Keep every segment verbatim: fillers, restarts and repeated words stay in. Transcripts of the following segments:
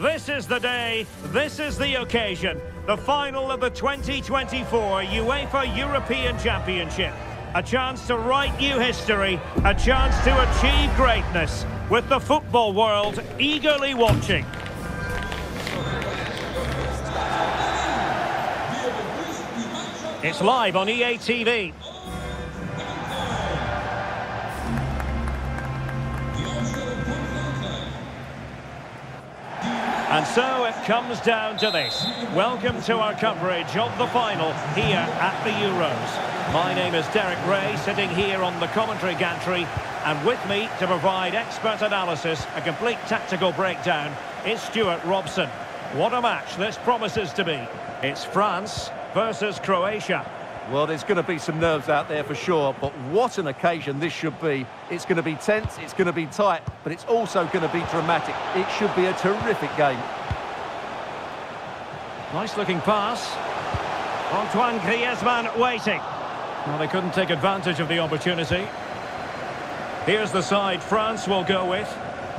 This is the day, this is the occasion, the final of the twenty twenty-four UEFA European Championship. A chance to write new history, a chance to achieve greatness, with the football world eagerly watching. It's live on E A T V. And so it comes down to this. Welcome to our coverage of the final here at the Euros. My name is Derek Ray, sitting here on the commentary gantry, and with me to provide expert analysis, a complete tactical breakdown, is Stuart Robson. What a match this promises to be. It's France versus Croatia. Well, there's going to be some nerves out there for sure, but what an occasion this should be. It's going to be tense, it's going to be tight, but it's also going to be dramatic. It should be a terrific game. Nice-looking pass. Antoine Griezmann waiting. Well, they couldn't take advantage of the opportunity. Here's the side France will go with.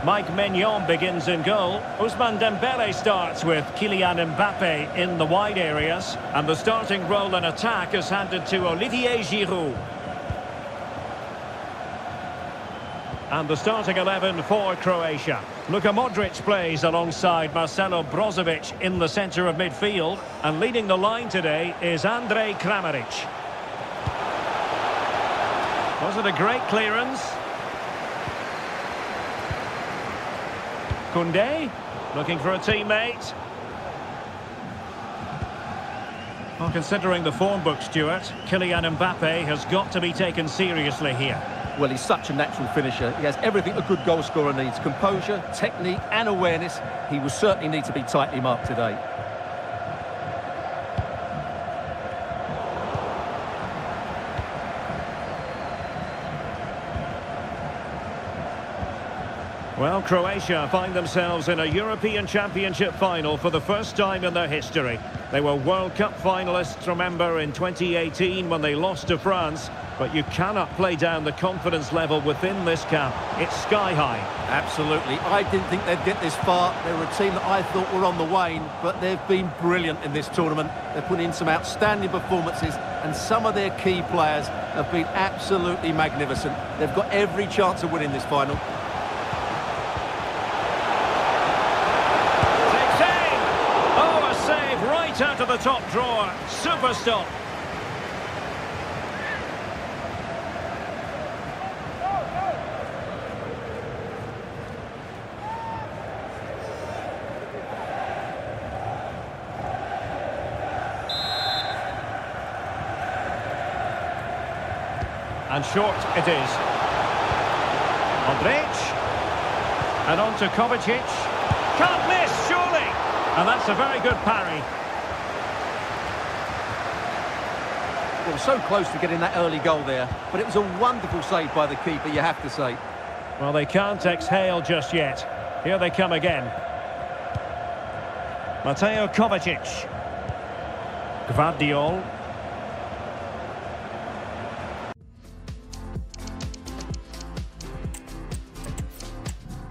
Mike Maignan begins in goal. Ousmane Dembele starts with Kylian Mbappe in the wide areas. And the starting role in attack is handed to Olivier Giroud. And the starting eleven for Croatia. Luka Modric plays alongside Marcelo Brozovic in the centre of midfield. And leading the line today is Andrej Kramarić. Was it a great clearance? Koundé, looking for a teammate. Well, considering the form book, Stuart, Kylian Mbappe has got to be taken seriously here. Well, he's such a natural finisher. He has everything a good goalscorer needs. Composure, technique and awareness. He will certainly need to be tightly marked today. Well, Croatia find themselves in a European Championship final for the first time in their history. They were World Cup finalists, remember, in twenty eighteen when they lost to France. But you cannot play down the confidence level within this camp. It's sky high. Absolutely. I didn't think they'd get this far. They were a team that I thought were on the wane, but they've been brilliant in this tournament. They've put in some outstanding performances, and some of their key players have been absolutely magnificent. They've got every chance of winning this final. Out of the top drawer, super stop. And short it is. Modric, and on to Kovacic. Can't miss, surely. And that's a very good parry. Well, so close to getting that early goal there, but it was a wonderful save by the keeper, you have to say. Well, they can't exhale just yet. Here they come again. Mateo Kovacic. Gvardiol.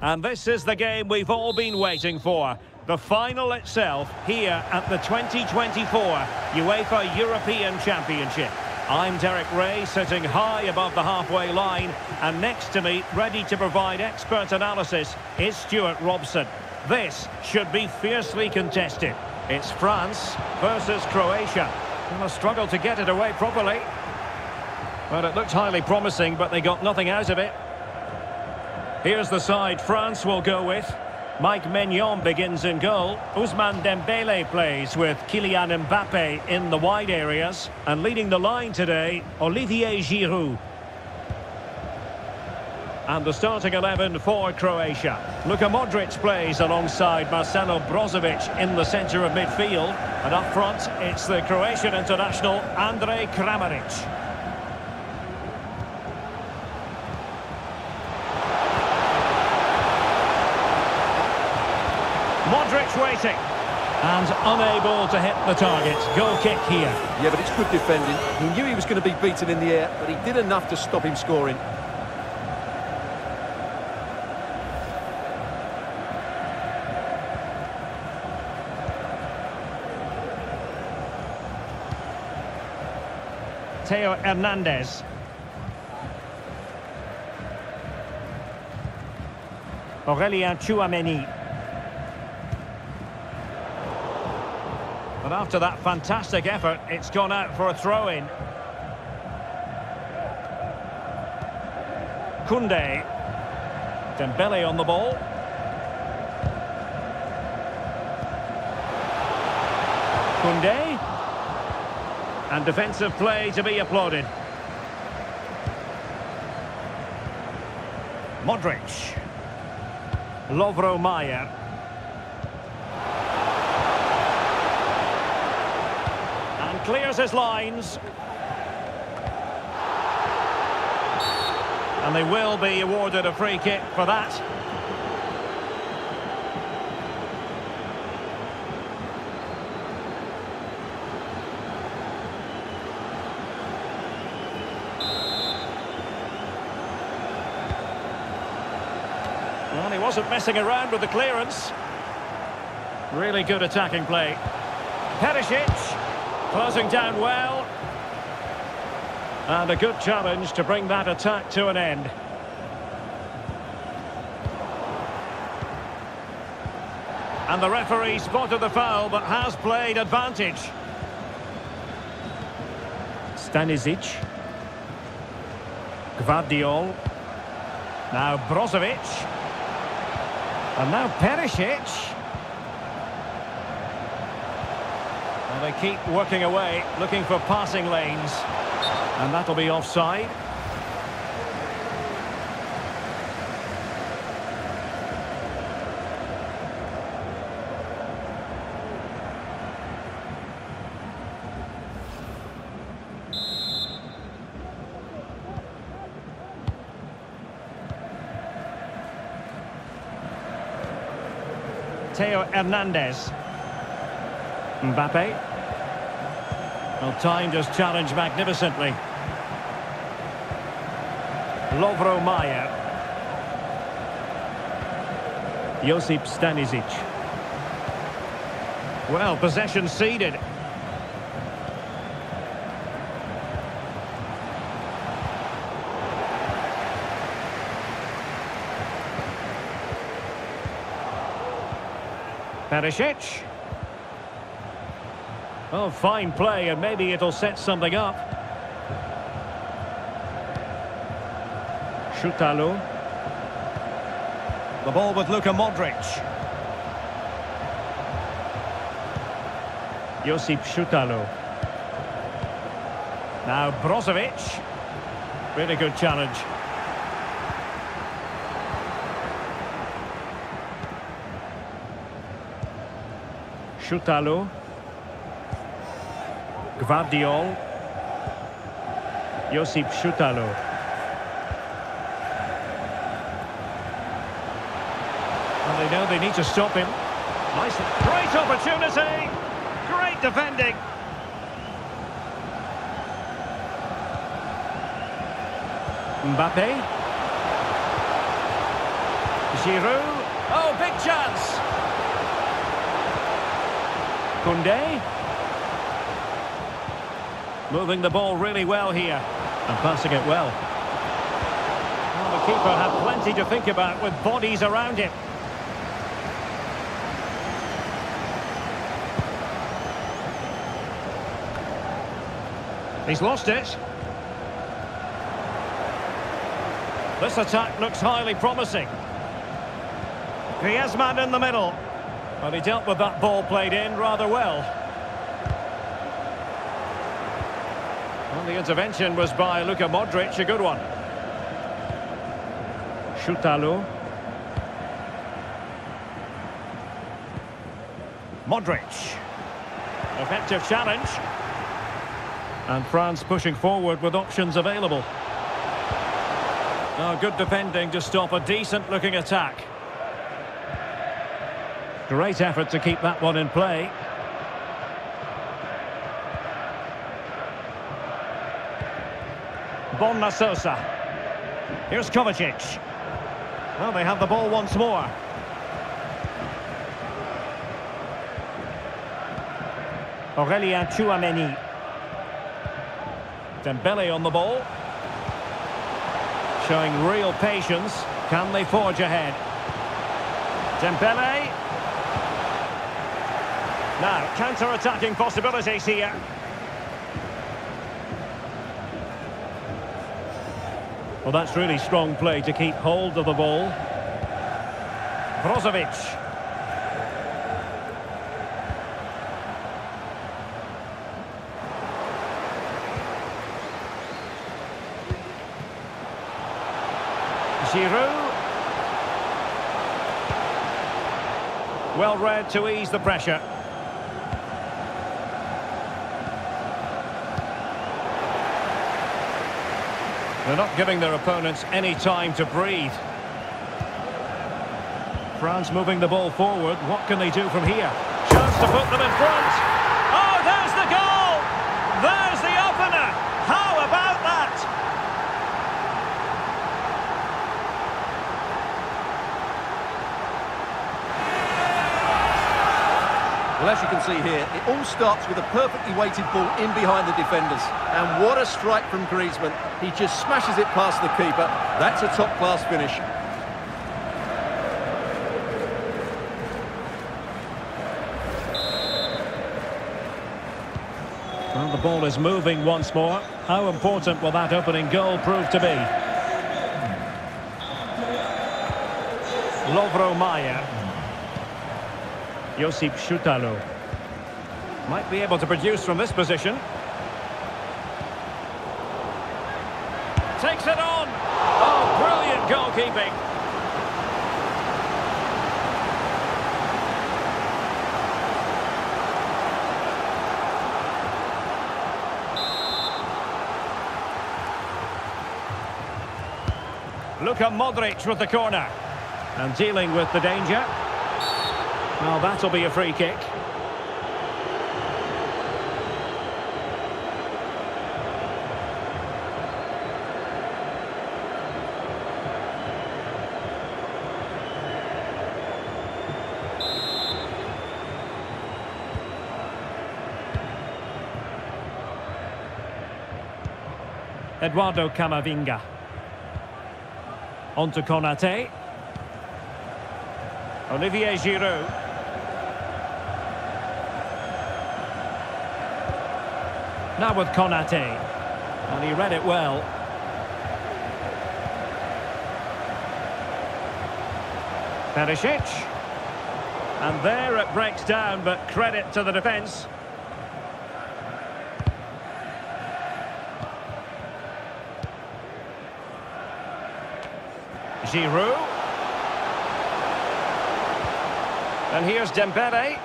And this is the game we've all been waiting for. The final itself here at the twenty twenty-four UEFA European Championship. I'm Derek Ray, sitting high above the halfway line, and next to me, ready to provide expert analysis, is Stuart Robson. This should be fiercely contested. It's France versus Croatia. Well, a struggle to get it away properly. Well, it looked highly promising, but they got nothing out of it. Here's the side France will go with. Mike Maignan begins in goal. Ousmane Dembele plays with Kylian Mbappe in the wide areas. And leading the line today, Olivier Giroud. And the starting eleven for Croatia. Luka Modric plays alongside Marcelo Brozovic in the centre of midfield. And up front, it's the Croatian international, Andrej Kramarić. Modric waiting, and unable to hit the target. Goal kick here. Yeah, but it's good defending. He knew he was going to be beaten in the air, but he did enough to stop him scoring. Mateo Hernandez. Aurelien Chouameni. But after that fantastic effort, it's gone out for a throw-in. Koundé. Dembele on the ball. Koundé. And defensive play to be applauded. Modric. Lovro Majer. And clears his lines. And they will be awarded a free kick for that. Well, he wasn't messing around with the clearance. Really good attacking play. Perišić closing down well. And a good challenge to bring that attack to an end. And the referee spotted the foul but has played advantage. Stanisic. Gvardiol. Now Brozovic. And now Perišić. And they keep working away, looking for passing lanes. And that'll be offside. Theo Hernandez. Mbappe. Well, timed his challenge magnificently. Lovro Majer. Josip Stanisic. Well, possession ceded. Perišić. Oh, fine play, and maybe it'll set something up. Šutalo. The ball with Luka Modric. Josip Šutalo. Now Brozovic. Really good challenge. Šutalo. Gvardiol. Josip Šutalo. They know they need to stop him. Nice, great opportunity. Great defending. Mbappe. Giroud. Oh, big chance. Koundé. Moving the ball really well here. And passing it well. Well, the keeper had plenty to think about with bodies around him. He's lost it. This attack looks highly promising. Griezmann in the middle. But he dealt with that ball played in rather well. And the intervention was by Luka Modric, a good one. Šutalo. Modric. Effective challenge. And France pushing forward with options available. Oh, good defending to stop a decent-looking attack. Great effort to keep that one in play. Borna Sosa. Here's Kovacic. Well, they have the ball once more. Aurelien Chouameni. Dembele on the ball. Showing real patience. Can they forge ahead? Dembele. Now, counter-attacking possibilities here. Well, that's really strong play to keep hold of the ball. Brozovic. Giroud. Well read to ease the pressure. They're not giving their opponents any time to breathe. France moving the ball forward. What can they do from here? Chance to put them in front. Oh, there's the goal! There's the opener! How about that? Well, as you can see here, it all starts with a perfectly weighted ball in behind the defenders. And what a strike from Griezmann. He just smashes it past the keeper. That's a top-class finish. Well, the ball is moving once more. How important will that opening goal prove to be? Lovro Majer. Josip Šutalo. Might be able to produce from this position. Takes it on. Oh, brilliant goalkeeping. Luka Modric with the corner. And dealing with the danger. Well, that'll be a free kick. Eduardo Camavinga. On to Konaté. Olivier Giroud. Now with Konaté. And he read it well. Perišić. And there it breaks down, but credit to the defence. Giroud. And here's Dembele.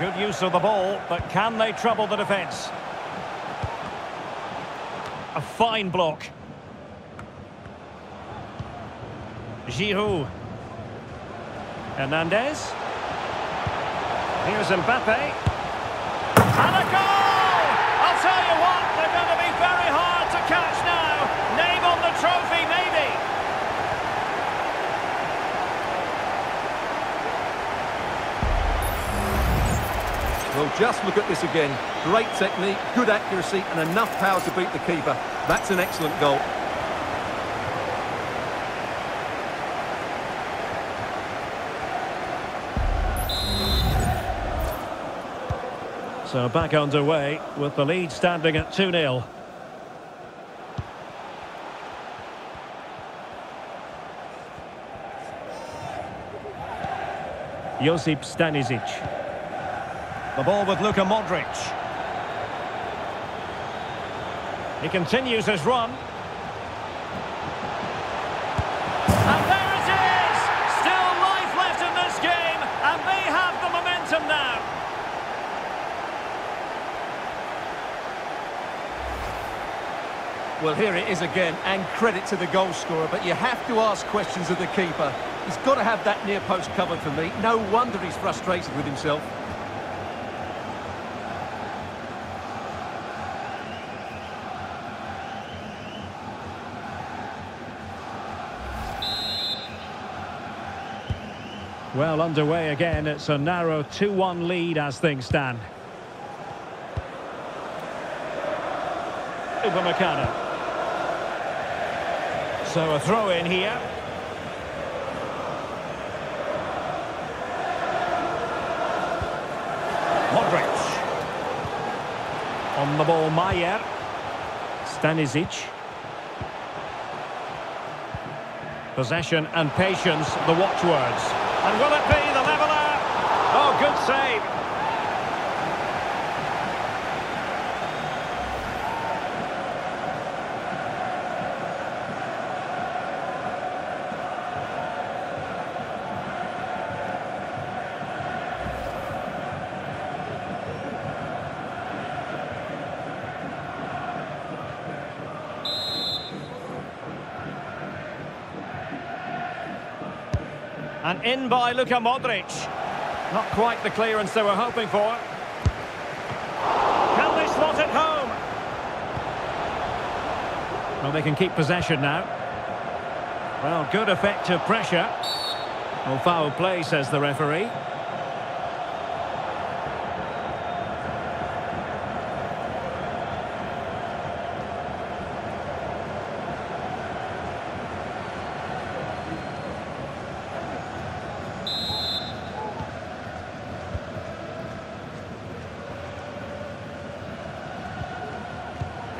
Good use of the ball, but can they trouble the defence? A fine block. Giroud. Hernandez. Here's Mbappe. And a goal! I'll tell you what, they're going to be very hard to catch now. Name on the trophy, mate. Well, just look at this again. Great technique, good accuracy, and enough power to beat the keeper. That's an excellent goal. So back underway with the lead standing at two nil. Josip Stanisic. The ball with Luka Modric. He continues his run. And there it is! Still life left in this game, and they have the momentum now. Well, here it is again, and credit to the goal scorer, but you have to ask questions of the keeper. He's got to have that near post covered for me. No wonder he's frustrated with himself. Well, underway again. It's a narrow two one lead as things stand. Upamecano. So a throw in here. Modric. On the ball, Majer. Stanisic. Possession and patience, the watchwords. And will it be the leveller? Oh, good save. And in by Luka Modric. Not quite the clearance they were hoping for. Can they slot it home? Well, they can keep possession now. Well, good effective pressure. Well, foul play, says the referee.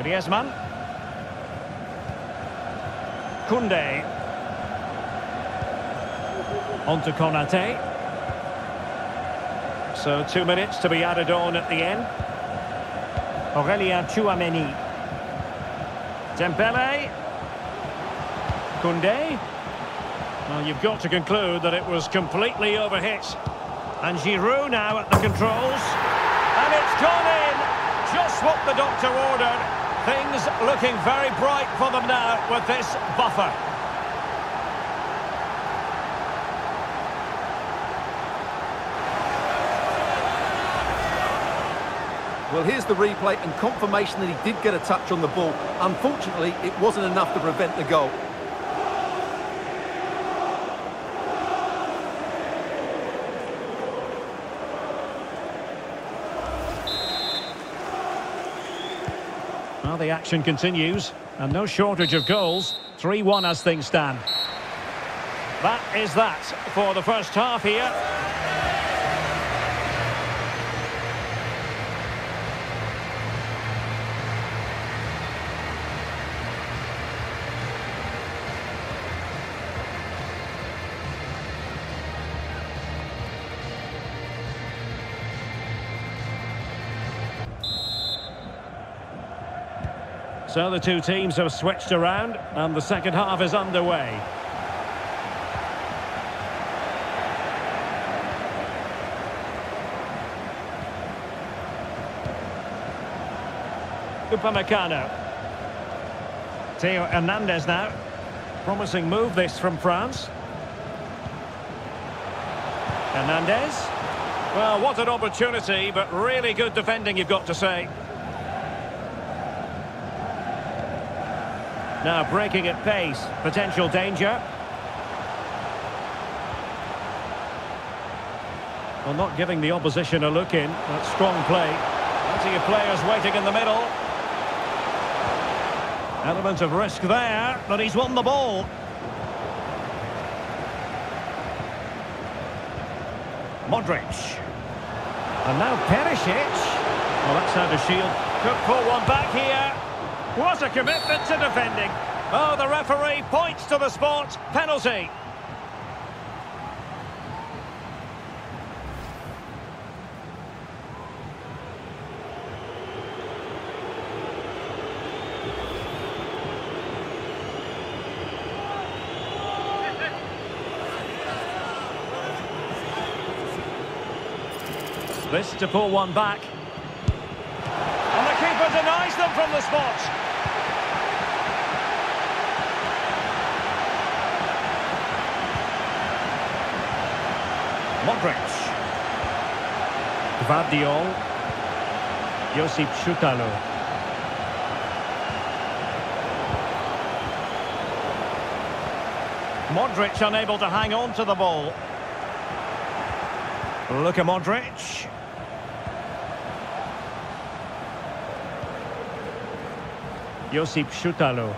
Griezmann. Koundé. On to Konaté. So two minutes to be added on at the end. Aurelien Chouameni. Dembele. Koundé. Well, you've got to conclude that it was completely overhit. And Giroud now at the controls. And it's gone in. Just what the doctor ordered. Things looking very bright for them now with this buffer. Well, here's the replay and confirmation that he did get a touch on the ball. Unfortunately, it wasn't enough to prevent the goal. Well, the action continues, and no shortage of goals. three one as things stand. That is that for the first half here. So the two teams have switched around, and the second half is underway. Upamecano. Theo Hernandez now. Promising move, this, from France. Hernandez. Well, what an opportunity, but really good defending, you've got to say. Now breaking at pace, potential danger. Well, not giving the opposition a look in. That's strong play. Plenty of players waiting in the middle. Element of risk there, but he's won the ball. Modric. And now Perišić. Well, that's how to shield. Could pull one back here. What a commitment to defending. Oh, the referee points to the spot. Penalty. This to pull one back. And the keeper denies them from the spot. Modric. Gvardiol. Josip Šutalo. Modric unable to hang on to the ball. Look at Modric. Josip Šutalo.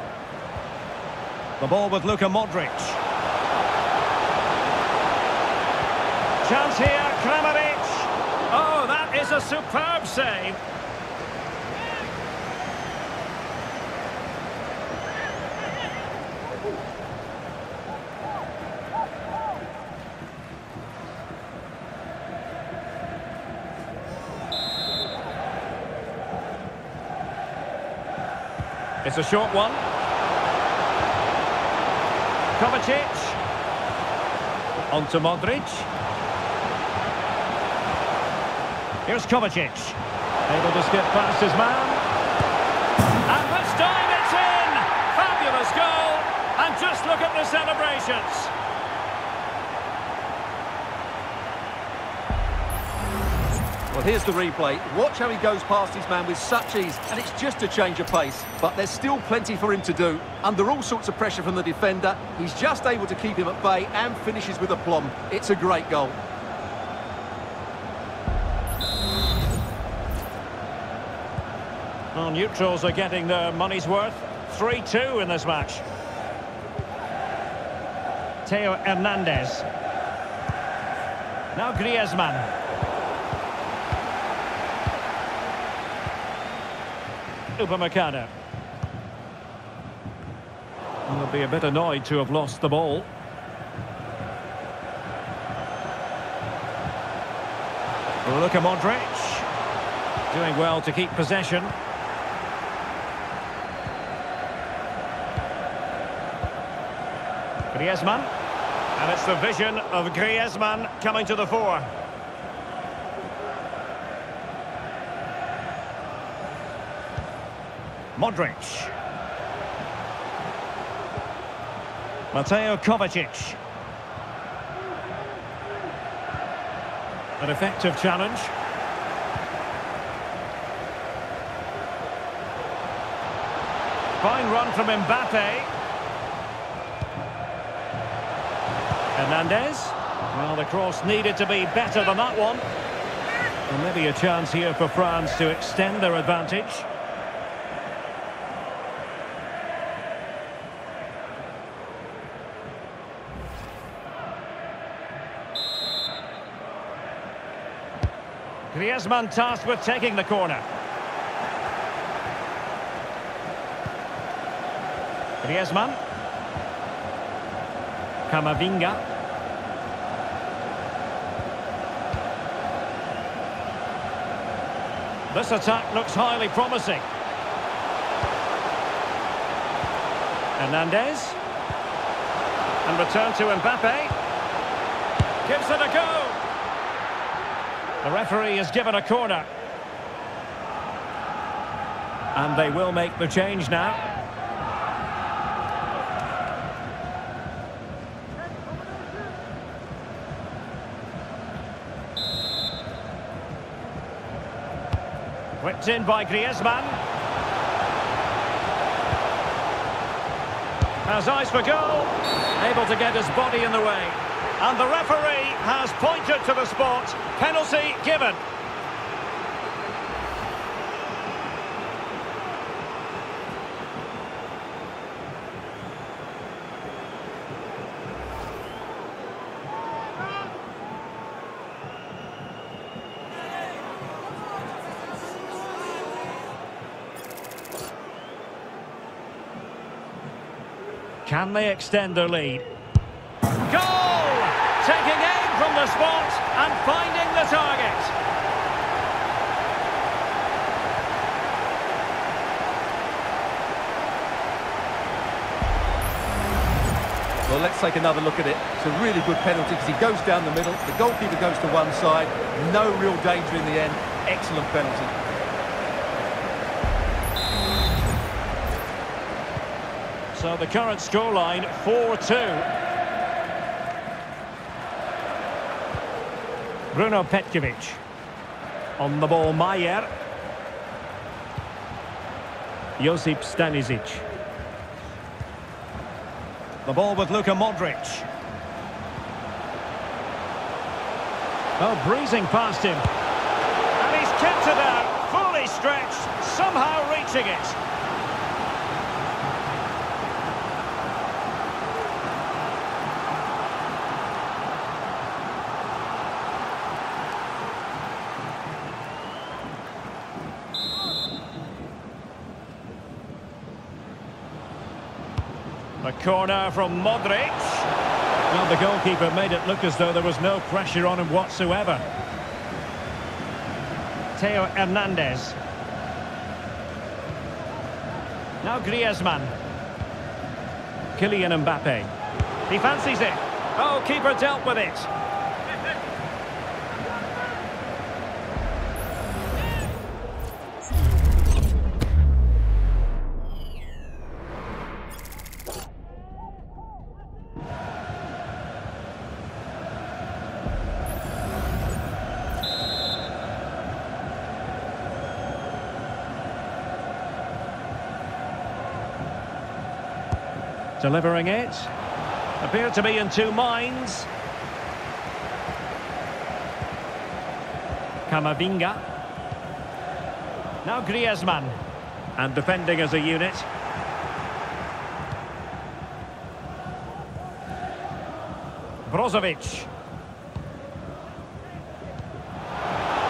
The ball with Luka Modric. Chance here, Kramarić. Oh, that is a superb save. It's a short one. Kovacic. On to Modric. Here's Kovacic. Able to skip past his man. And this time it's in! Fabulous goal! And just look at the celebrations. Well, here's the replay. Watch how he goes past his man with such ease, and it's just a change of pace. But there's still plenty for him to do. Under all sorts of pressure from the defender, he's just able to keep him at bay and finishes with aplomb. It's a great goal. Well, neutrals are getting their money's worth. three two in this match. Theo Hernandez. Now Griezmann. Upamecano. Will be a bit annoyed to have lost the ball. Luka Modric doing well to keep possession. Griezmann, and it's the vision of Griezmann coming to the fore. Modric. Mateo Kovacic. An effective challenge. Fine run from Mbappe. Hernandez. Well, the cross needed to be better than that one. And maybe a chance here for France to extend their advantage. Griezmann tasked with taking the corner. Griezmann. Camavinga. This attack looks highly promising. Hernandez. And return to Mbappe. Gives it a go. The referee is given a corner. And they will make the change now. Whipped in by Griezmann. Has eyes for goal. Able to get his body in the way. And the referee has pointed to the spot. Penalty given. Can they extend their lead? Goal! Taking aim from the spot and finding the target. Well, let's take another look at it. It's a really good penalty because he goes down the middle, the goalkeeper goes to one side, no real danger in the end. Excellent penalty. So the current scoreline, four two. Bruno Petkovic. On the ball, Majer. Josip Stanisic. The ball with Luka Modric. Oh, breezing past him. And he's kept it out, fully stretched, somehow reaching it. A corner from Modric. Well, the goalkeeper made it look as though there was no pressure on him whatsoever. Theo Hernandez. Now Griezmann. Kylian Mbappe. He fancies it. Oh, keeper dealt with it. Delivering it. Appeared to be in two minds. Camavinga. Now Griezmann. And defending as a unit. Brozovic.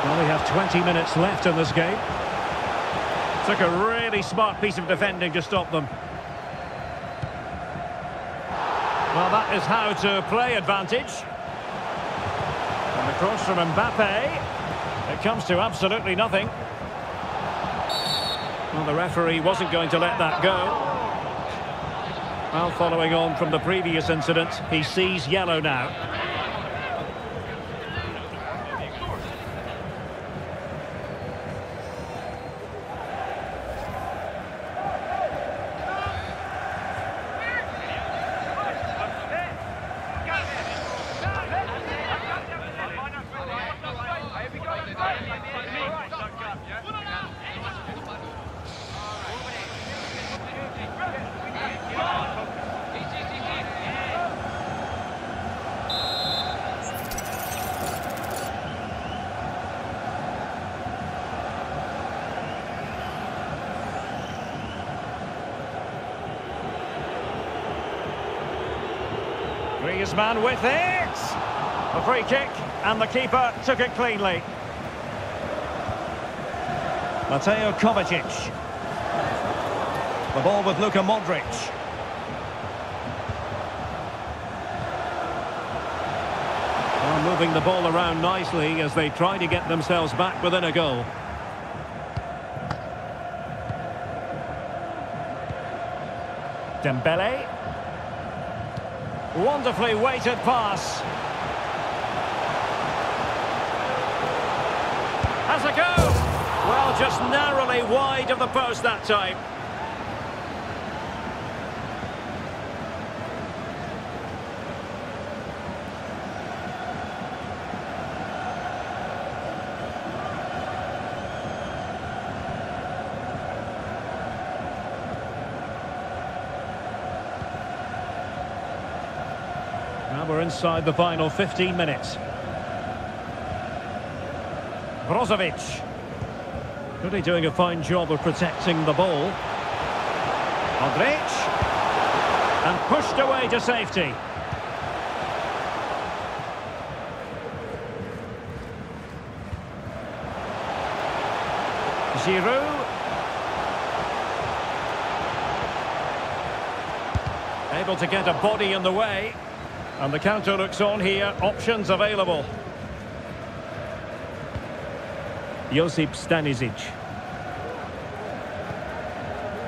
Well, we have twenty minutes left in this game. Took a really smart piece of defending to stop them. Well, that is how to play advantage. And the cross from Mbappe. It comes to absolutely nothing. Well, the referee wasn't going to let that go. Well, following on from the previous incident, he sees yellow now. Griezmann with it! A free kick, and the keeper took it cleanly. Mateo Kovacic. The ball with Luka Modric. Well, moving the ball around nicely as they try to get themselves back within a goal. Dembele. Wonderfully weighted pass. Has a go! Well, just narrowly wide of the post that time. We're inside the final fifteen minutes. Brozovic. Really doing a fine job of protecting the ball. Modric. And pushed away to safety. Giroud. Able to get a body in the way. And the counter looks on here, options available. Josip Stanisic.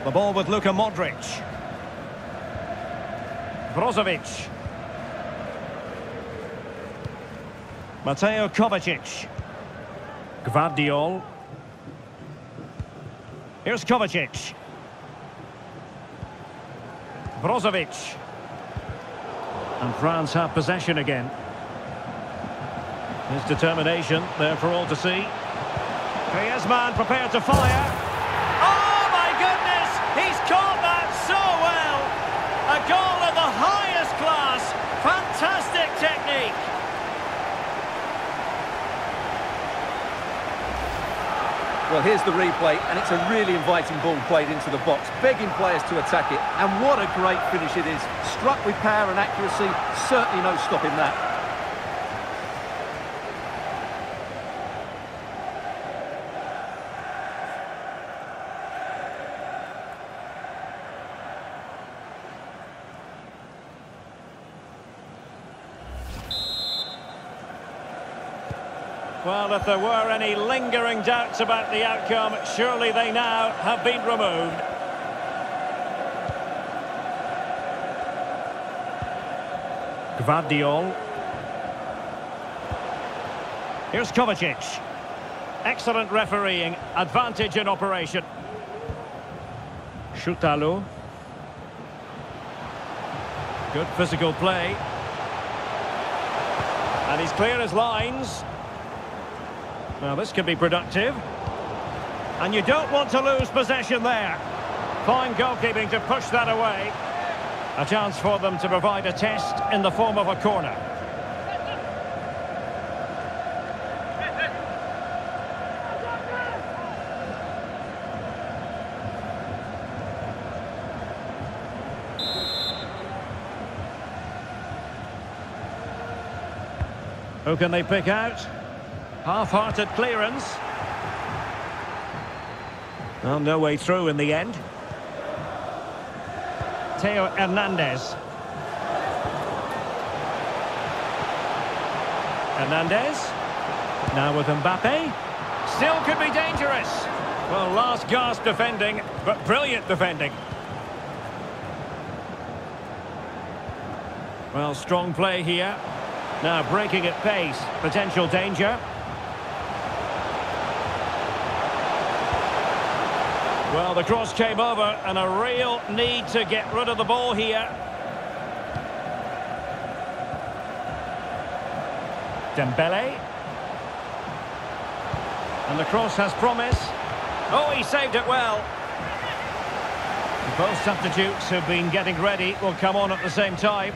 The ball with Luka Modric. Brozovic. Mateo Kovacic. Gvardiol. Here's Kovacic. Brozovic. And France have possession again. His determination there for all to see. Griezmann prepared to fire. Oh my goodness! He's caught that so well! A goal of the highest class! Fantastic technique! Well, here's the replay, and it's a really inviting ball played into the box, begging players to attack it, and what a great finish it is. Struck with power and accuracy, certainly no stopping that. Well, if there were any lingering doubts about the outcome, surely they now have been removed. Gvardiol. Here's Kovacic. Excellent refereeing, advantage in operation. Šutalo. Good physical play. And he's clear as lines. Now this could be productive. And you don't want to lose possession there. Fine goalkeeping to push that away. A chance for them to provide a test in the form of a corner. Who can they pick out? Half-hearted clearance. Well, no way through in the end. Theo Hernandez. Hernandez. Now with Mbappe. Still could be dangerous. Well, last gasp defending, but brilliant defending. Well, strong play here. Now breaking at pace, potential danger. Well, the cross came over, and a real need to get rid of the ball here. Dembele. And the cross has promise. Oh, he saved it well. Both substitutes who've been getting ready will come on at the same time.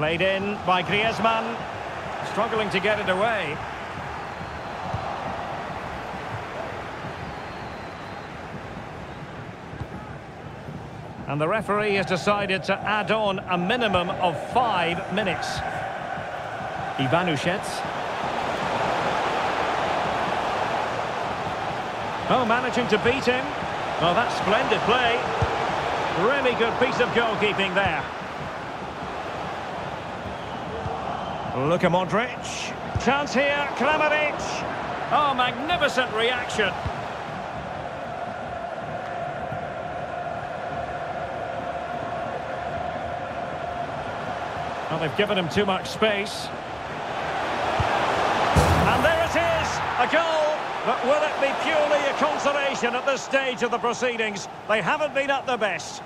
Played in by Griezmann, struggling to get it away. And the referee has decided to add on a minimum of five minutes. Ivanusic. Oh, managing to beat him. Well, that's splendid play. Really good piece of goalkeeping there. Luka Modric. Chance here, Kramaric. Oh, magnificent reaction. Well, they've given him too much space. And there it is, a goal. But will it be purely a consolation at this stage of the proceedings? They haven't been at their best.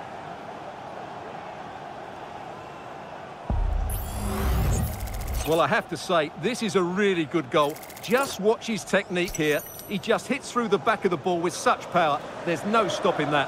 Well, I have to say, this is a really good goal. Just watch his technique here. He just hits through the back of the ball with such power. There's no stopping that.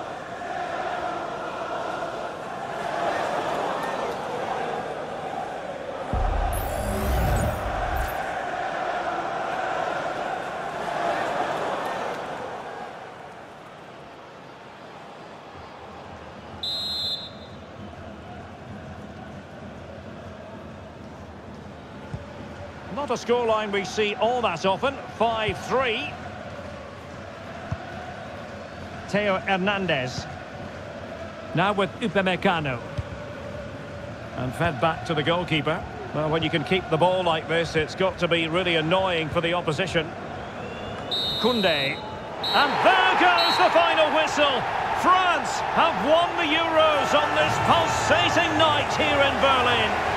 Not a scoreline we see all that often. five three. Theo Hernandez. Now with Upamecano. And fed back to the goalkeeper. Well, when you can keep the ball like this, it's got to be really annoying for the opposition. Koundé. And there goes the final whistle. France have won the Euros on this pulsating night here in Berlin.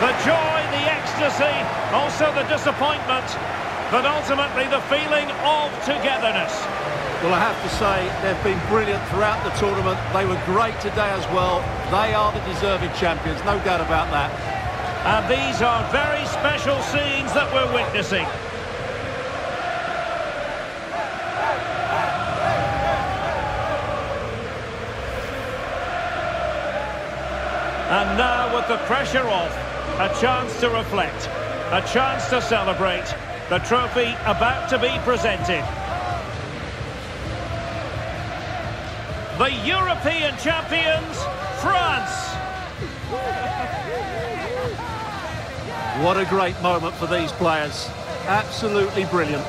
The joy, the ecstasy, also the disappointment, but ultimately the feeling of togetherness. Well, I have to say, they've been brilliant throughout the tournament. They were great today as well. They are the deserving champions, no doubt about that. And these are very special scenes that we're witnessing. And now with the pressure off, a chance to reflect, a chance to celebrate, the trophy about to be presented. The European champions, France! What a great moment for these players. Absolutely brilliant.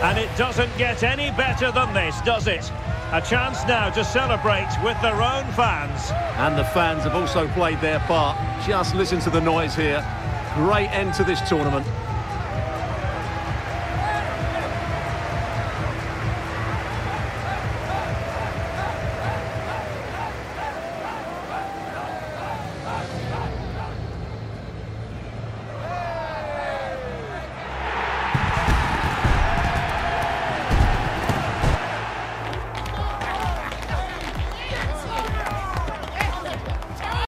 And it doesn't get any better than this, does it? A chance now to celebrate with their own fans. And the fans have also played their part. Just listen to the noise here. Great end to this tournament.